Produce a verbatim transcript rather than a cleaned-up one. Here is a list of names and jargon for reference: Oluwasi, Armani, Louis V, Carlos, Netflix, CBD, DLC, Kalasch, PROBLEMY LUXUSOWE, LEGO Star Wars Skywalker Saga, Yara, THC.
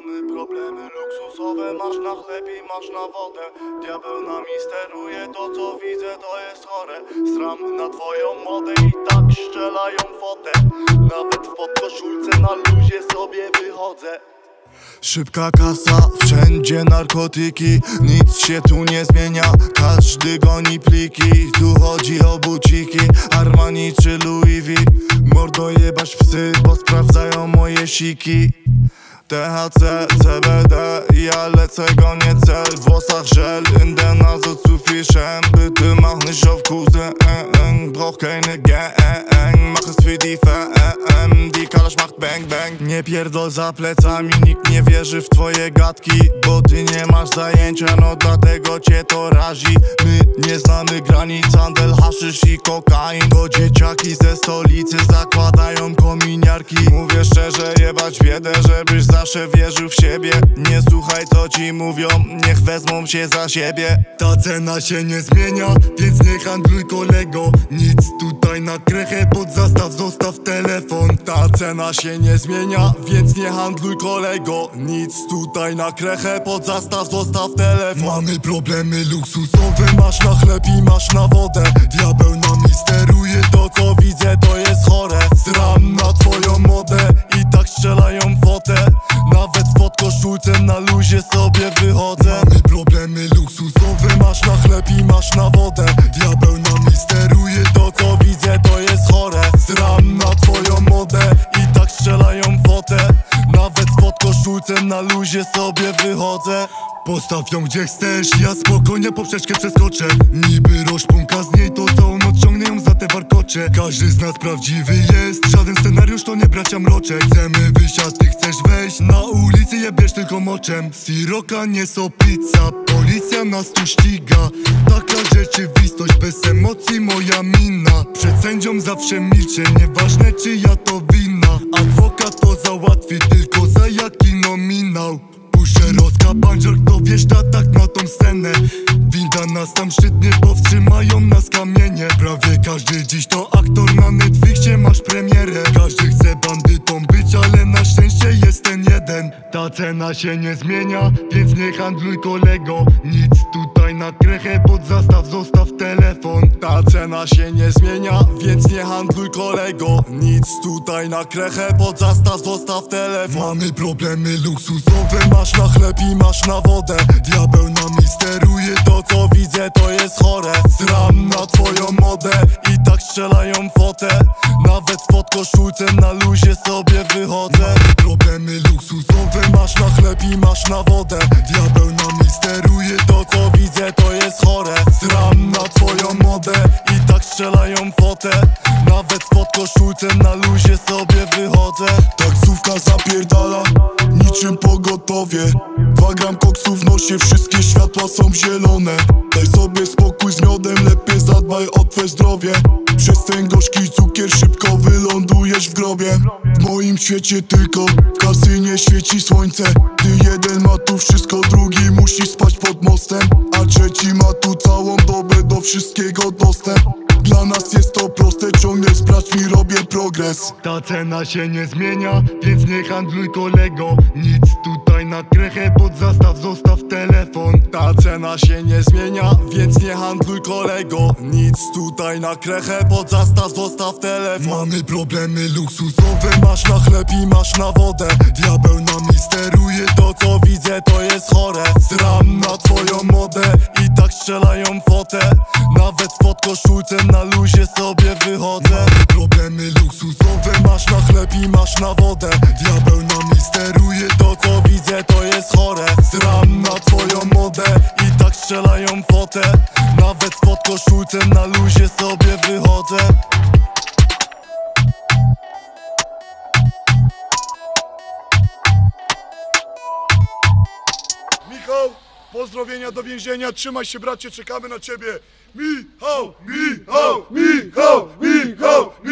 mamy problemy luksusowe. Masz na chleb i masz na wodę. Diabeł nami steruje, to co widzę to jest chore. Sram na twoją modę i tak strzelają fotę. Nawet w podkoszulce na luzie sobie wychodzę. Szybka kasa, wszędzie narkotyki, nic się tu nie zmienia, każdy goni pliki. Tu chodzi o buciki, Armani czy Louis V. Mordo jebać psy, bo sprawdzają moje siki. T H C, C B D, ja lecę gonię cel. W włosach żel, in den Nase zu viel Schäm. Bitte mach nicht auf Kuse, brauch keine Gang. Mach es für die F M, die Kalasch macht bang bang. Nie pierdol za plecami, nikt nie wierzy w twoje gadki. Bo ty nie masz zajęcia, no dlatego cię to razi. My nie znamy granic, handel, haszysz i kokain. To dzieciaki ze stolicy zakładają kominiarki. Mówię szczerze, jebać biedę, żebyś zawsze wierzył w siebie. Nie słuchaj co ci mówią, niech wezmą się za siebie. Ta cena się nie zmienia, więc nie handluj kolego. Nic tutaj na krechę, pod zastaw zostaw telefon. Ta cena się nie zmienia, więc nie handluj kolego. Nic tutaj na krechę, pod zastaw zostaw telefon. Mamy problemy luksusowe, masz na chleb i masz na wodę. Diabeł nami steruje, to co widzę to jest chore. Sram na twoją modę i tak strzelają fotę. Nawet pod koszulcem na luzie sobie wychodzę. Mamy problemy luksusowe, masz na chleb i masz na wodę. Diabeł nami steruje, to co widzę to jest chore. Sram na twoją modę i tak strzelają fotę. Nawet pod koszulcem na luzie sobie wychodzę. Postaw ją gdzie chcesz, ja spokojnie po przeczkę przeskoczę. Niby rozpunka z niej, to całą noc ciągnę ją za te warkocze. Każdy z nas prawdziwy jest, żaden scenariusz to nie bracia mroczek. Chcemy wysiadł, ty chcesz wejść, na ulicy je bierz tylko moczem. Siroka nie sopica, policja nas tu ściga. Taka rzeczywistość, bez emocji moja mina. Przed sędzią zawsze milczę, nieważne czy ja to winna. Adwokat to załatwi, tylko za jaki nominał. Szeroska bandzior, kto wjeżdża tak na tą scenę. Winda nas tam szczytnie, powstrzymają nas kamienie. Prawie każdy dziś to aktor, na Netflixie masz premierę. Każdy chce bandytą być, ale na szczęście jest ten jeden. Ta cena się nie zmienia, więc nie handluj kolego. Nic tutaj na krechę, pod zastaw zostaw telefon. Ta cena się nie zmienia, więc nie handluj kolego. Nic tutaj na krechę, pod zastaw zostaw telefon. Mamy problemy luksusowe, masz na chleb i masz na wodę. Diabeł nami steruje, to co widzę to jest chore. Sram na twoją modę i tak strzelają fotę. Nawet pod koszulcem na luzie sobie wychodzę. Mamy problemy luksusowe, masz na chleb i masz na wodę. Diabeł nami steruje, to co widzę to jest chore. Sram na twoją modę i tak strzelają fotę. Nawet pod koszulcem na luzie sobie wychodzę. Taksówka zapierdala niczym pogotowie. Dwa gram koksu w nosie, wszystkie światła są zielone. Daj sobie spokój z miodem, lepiej zadbaj o twe zdrowie. Przez ten gorzki cukier szybko wylądujesz w grobie. W moim świecie tylko w kasynie świeci słońce. Ty jeden ma tu wszystko, drugi musi spać pod mostem. A trzeci ma tu całą dobę, do wszystkiego dostęp. Dla nas jest to proste, ciągle z praćmi robię progres. Ta cena się nie zmienia, więc nie handluj kolego. Nic tutaj na krechę, pod zastaw zostaw telefon. Ta cena się nie zmienia, więc nie handluj kolego. Nic tutaj na krechę, pod zastaw zostaw telefon. Mamy problemy luksusowe, masz na chleb i masz na wodę. Diabeł nami steruje, to co widzę to jest chore. Sram na twoją modę i tak strzelają fotę. Nawet pod koszulcem na luzie sobie wychodzę. Mamy problemy luksusowe, masz na chleb i masz na wodę. Diabeł nami steruje, to co widzę to jest chore. Sram na twoją modę i tak strzelają fotę. Nawet pod koszulcem na luzie sobie wychodzę. Pozdrowienia do więzienia, trzymaj się bracie, czekamy na ciebie. Michał, Michał, Michał, Michał, Michał.